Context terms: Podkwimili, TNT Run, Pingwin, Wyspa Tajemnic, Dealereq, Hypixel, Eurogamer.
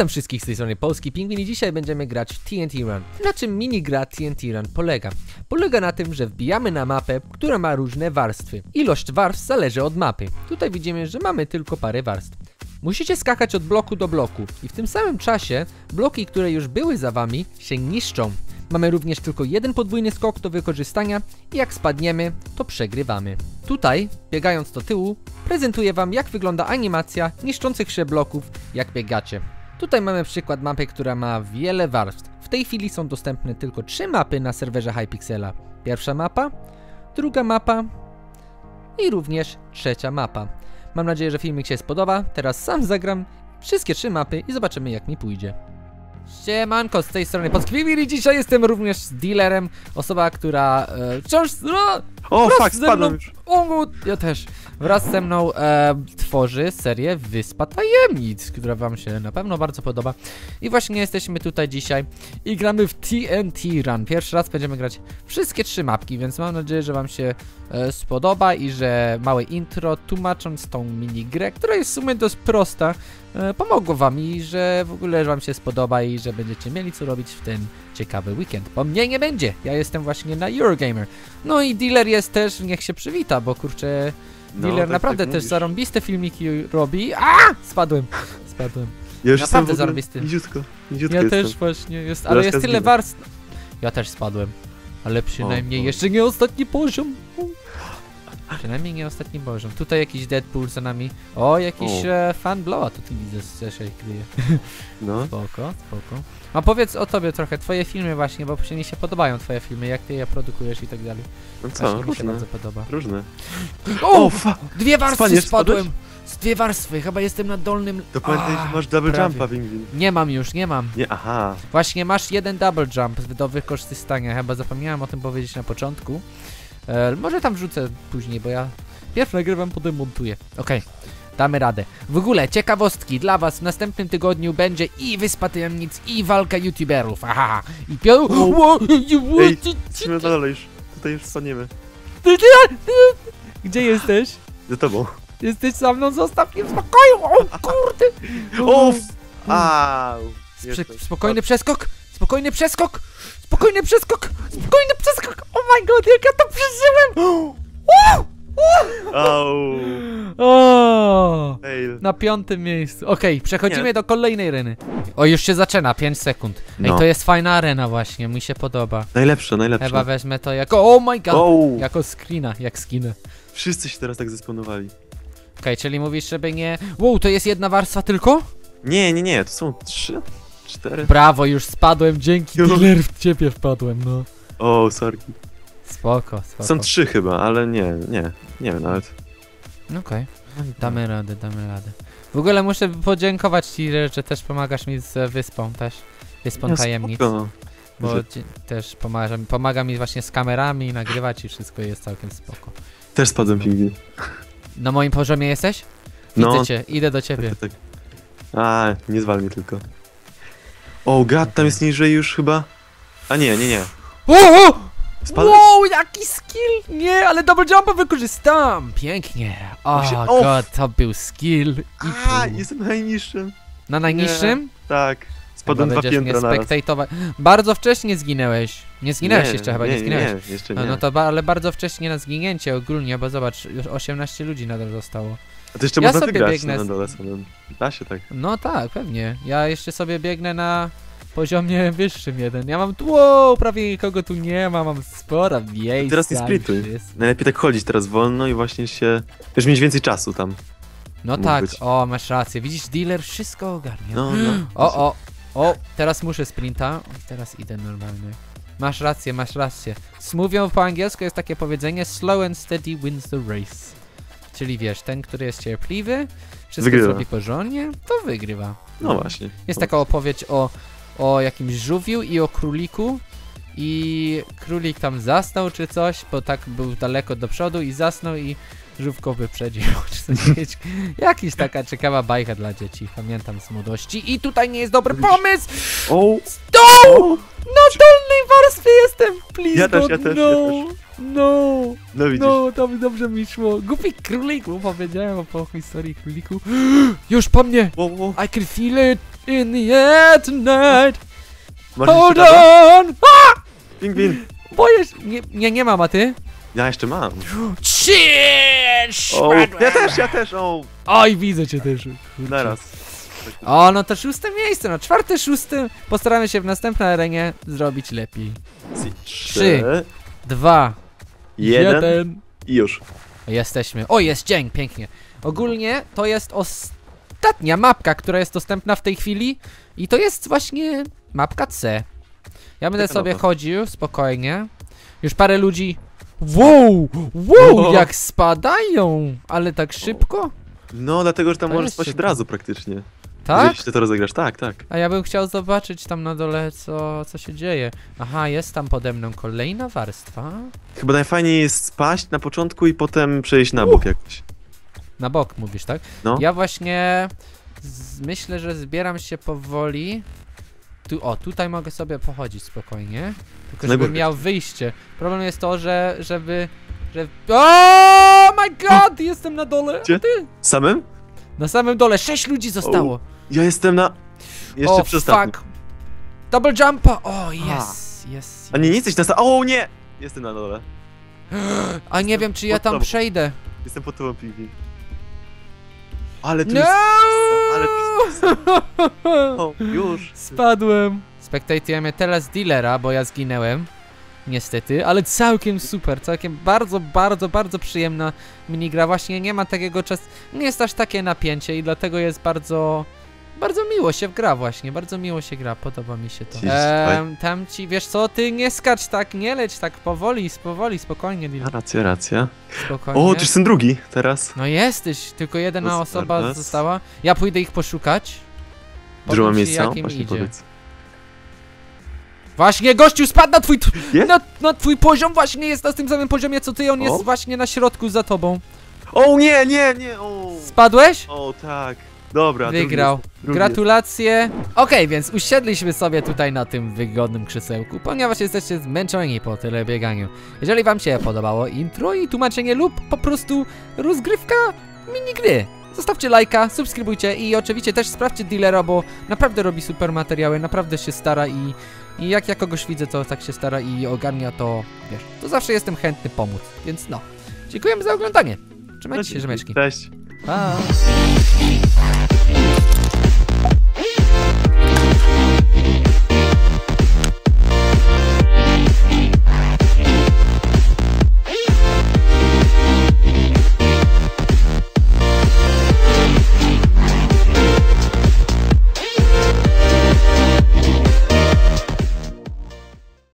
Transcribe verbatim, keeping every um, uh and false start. Witam wszystkich z tej strony Polski Pingwin i dzisiaj będziemy grać T N T Run. Na czym minigra T N T Run polega? Polega na tym, że wbijamy na mapę, która ma różne warstwy. Ilość warstw zależy od mapy. Tutaj widzimy, że mamy tylko parę warstw. Musicie skakać od bloku do bloku i w tym samym czasie bloki, które już były za wami, się niszczą. Mamy również tylko jeden podwójny skok do wykorzystania i jak spadniemy, to przegrywamy. Tutaj, biegając do tyłu, prezentuję wam, jak wygląda animacja niszczących się bloków, jak biegacie. Tutaj mamy przykład mapy, która ma wiele warstw. W tej chwili są dostępne tylko trzy mapy na serwerze Hypixela. Pierwsza mapa, druga mapa i również trzecia mapa. Mam nadzieję, że filmik się spodoba. Teraz sam zagram wszystkie trzy mapy i zobaczymy, jak mi pójdzie. Siemanko, z tej strony Podkwimili. Dzisiaj jestem również dealerem. Osoba, która e, wciąż... No, o, fuck, spadłem już. Ja też. Wraz ze mną e, tworzy serię Wyspa Tajemnic, która wam się na pewno bardzo podoba. I właśnie jesteśmy tutaj dzisiaj i gramy w T N T Run. Pierwszy raz będziemy grać wszystkie trzy mapki, więc mam nadzieję, że wam się e, spodoba i że małe intro, tłumacząc tą minigrę, która jest w sumie dość prosta, e, pomogło wam i że w ogóle wam się spodoba i że będziecie mieli co robić w ten ciekawy weekend. Bo mnie nie będzie, ja jestem właśnie na Eurogamer. No i dealer jest też, niech się przywita, bo kurczę, dealer no, tak, naprawdę tak też zarąbiste filmiki robi. A! Spadłem, spadłem. Ja już naprawdę zarąbisty. Niziutko, niziutko ja jestem. Też właśnie, jest, ale jest tyle warstw. Ja też spadłem, ale przynajmniej o, o. jeszcze nie ostatni poziom. O. Przynajmniej nie ostatni poziom. Tutaj jakiś Deadpool za nami. O, jakiś e, fan blowa, to ty widzę, że się kryje. No. Spoko, spoko. A powiedz o tobie trochę, twoje filmy właśnie, bo mi się podobają twoje filmy, jak ty je produkujesz i tak dalej. No co, właśnie, różne, mi się bardzo podoba. Różne. O, o dwie warstwy Spaniesz, spadłem! Z dwie warstwy, chyba jestem na dolnym... To pamiętaj, że masz double prawie. jumpa, Pingwin. Nie mam już, nie mam. Nie, aha. Właśnie masz jeden double jump do wykorzystania, chyba zapomniałem o tym powiedzieć na początku. E, może tam wrzucę później, bo ja pierwszy nagrywam, potem montuję. Okej. Okay. Damy radę. W ogóle ciekawostki dla was w następnym tygodniu będzie i Wyspa Tajemnic, i walka youtuberów. Aha. I pią... Ej, trzymaj dalej już. Tutaj już spadniemy. Gdzie jesteś? Za tobą. Jesteś za mną, zostaw mnie w spokoju. O kurde. O, au. Spokojny przeskok. Spokojny przeskok. Spokojny przeskok. Spokojny przeskok. Oh my god, jak ja to przeżyłem. O! O! Na piątym miejscu. Okej, okay, przechodzimy Nie. do kolejnej areny. O, już się zaczyna, pięć sekund. Ej, no. To jest fajna arena właśnie, mi się podoba. Najlepsza, najlepsza. Chyba wezmę to jako, oh my god, oh. jako screena, jak skinę. Wszyscy się teraz tak zesponowali. Okej, okay, czyli mówisz, żeby nie... Wow, to jest jedna warstwa tylko? Nie, nie, nie, to są trzy, cztery. Brawo, już spadłem, dzięki dealer w ciebie wpadłem, no. O, oh, sorry. Spoko, spoko. Są trzy chyba, ale nie, nie, nie wiem nawet. Okej, okay. Damy radę, damy radę. W ogóle muszę podziękować ci, że też pomagasz mi z wyspą też, Wyspą ja, Tajemnic. Spoko. Bo też pomaga, pomaga mi właśnie z kamerami, nagrywać i wszystko jest całkiem spoko. Też spadłem Pingwin. Na moim poziomie jesteś? Widzę no. cię, idę do ciebie. Tak, tak. A, nie zwal mnie tylko. O, gad, okay. Tam jest niżej już chyba? A nie, nie, nie. O, o! Spadłeś? Wow, jaki skill! Nie, ale double jumpa wykorzystam! Pięknie! O oh, god, to był skill i A, jestem najniższym! Na najniższym? Nie, tak, spadłem dwa piętra naraz. Bardzo wcześnie zginęłeś. Nie zginęłeś nie, jeszcze chyba, nie, nie zginęłeś. Nie, jeszcze nie. No, no to, ba ale bardzo wcześnie na zginięcie ogólnie, bo zobacz, już osiemnaście ludzi nadal zostało. A to jeszcze ja można sobie biegnę na dole samym. Da się tak. No tak, pewnie. Ja jeszcze sobie biegnę na... poziomie wyższym jeden. Ja mam tu, wow, prawie nikogo tu nie ma, mam spora miejsca. Teraz nie splituj. Najlepiej tak chodzić teraz wolno i właśnie się... Już mieć więcej czasu tam. No tak, być. O, masz rację. Widzisz, dealer wszystko ogarnia. No, no. O, o, o, teraz muszę sprinta. O, teraz idę normalnie. Masz rację, masz rację. Mówią po angielsku, jest takie powiedzenie slow and steady wins the race. Czyli wiesz, ten, który jest cierpliwy, wszystko wygrywa. Zrobi porządnie, to wygrywa. No właśnie. Jest taka opowieść o... o jakimś żółwiu i o króliku i królik tam zasnął czy coś, bo tak był daleko do przodu i zasnął i żółwko wyprzedził czy coś. Jakiś taka ciekawa bajka dla dzieci, pamiętam z młodości. I tutaj nie jest dobry pomysł! O! Stoł! Na dolnej warstwie jestem, please ja też, ja też, no! Ja też. No, no, widzisz. No, to mi dobrze mi szło. Głupi króliku, powiedziałem o historii króliku. Już po mnie! Wow, wow. I can feel it in the air tonight. Masz Hold on! Ah! Pingwin! Boję się. Nie, nie, nie mam, a ty? Ja jeszcze mam. Cięż! Oh, ja też, ja też! Oh. Oj, widzę cię też. Naraz. O, no to szóste miejsce, no czwarte, szóste. Postaramy się w następnej arenie zrobić lepiej. Trzy, dwa, jeden, jeden. I już. Jesteśmy. O, jest dzień, pięknie. Ogólnie to jest ostatnia mapka, która jest dostępna w tej chwili. I to jest właśnie mapka C. Ja będę sobie chodził spokojnie. Już parę ludzi... Wow, wow, jak spadają! Ale tak szybko? No, dlatego, że tam możesz spać od razu praktycznie. Tak? Jeżeli się to rozegrasz, tak, tak. A ja bym chciał zobaczyć tam na dole, co, co się dzieje. Aha, jest tam pode mną kolejna warstwa. Chyba najfajniej jest spaść na początku i potem przejść na bok uh. jakoś. Na bok mówisz, tak? No. Ja właśnie myślę, że zbieram się powoli. Tu, o, tutaj mogę sobie pochodzić spokojnie. Tylko żebym miał wyjście. Problem jest to, że, żeby... że... Oh my god! Jestem na dole! Gdzie? Ty? Samym? Na samym dole, sześć ludzi zostało. O, ja jestem na... Jeszcze przedostatnim. Fuck. Double jumpa! O, jest, jest. A nie, nie jesteś na... O, nie! Jestem na dole. A jestem, nie wiem, czy ja tam tobą. przejdę. Jestem pod tobą, Pingwin. Ale tu no! jest... Ale tu jest... O, już. Spadłem. Spektatujemy teraz dealera, bo ja zginęłem. Niestety, ale całkiem super, całkiem bardzo, bardzo, bardzo przyjemna minigra. Właśnie nie ma takiego czasu, nie jest aż takie napięcie i dlatego jest bardzo, bardzo miło się gra właśnie, bardzo miło się gra, podoba mi się to. Ehm, tam ci, wiesz co, ty nie skacz tak, nie leć tak, powoli, powoli, spokojnie. A, racja, racja. Spokojnie. O, ty jestem drugi teraz. No jesteś, tylko jedna to osoba teraz została. Ja pójdę ich poszukać. Dużo mam miejsca, właśnie powiedz. Właśnie, gościu, spadł na twój, na, na twój poziom, właśnie jest na tym samym poziomie co ty, on o? jest właśnie na środku za tobą. O nie, nie, nie, o. Spadłeś? O tak, dobra. Wygrał. Drugi jest, drugi Gratulacje. Okej, okay, więc usiedliśmy sobie tutaj na tym wygodnym krzesełku, ponieważ jesteście zmęczeni po tyle bieganiu. Jeżeli wam się podobało intro i tłumaczenie lub po prostu rozgrywka minigry, zostawcie lajka, subskrybujcie i oczywiście też sprawdźcie dealera, bo naprawdę robi super materiały, naprawdę się stara i... I jak ja kogoś widzę, co tak się stara i ogarnia, to wiesz, to zawsze jestem chętny pomóc, więc no. Dziękujemy za oglądanie. Trzymajcie się, rzemeczki. Cześć. Pa.